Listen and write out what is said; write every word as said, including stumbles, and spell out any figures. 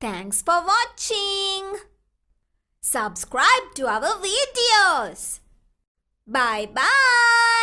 Thanks for watching. Subscribe to our videos. Bye bye.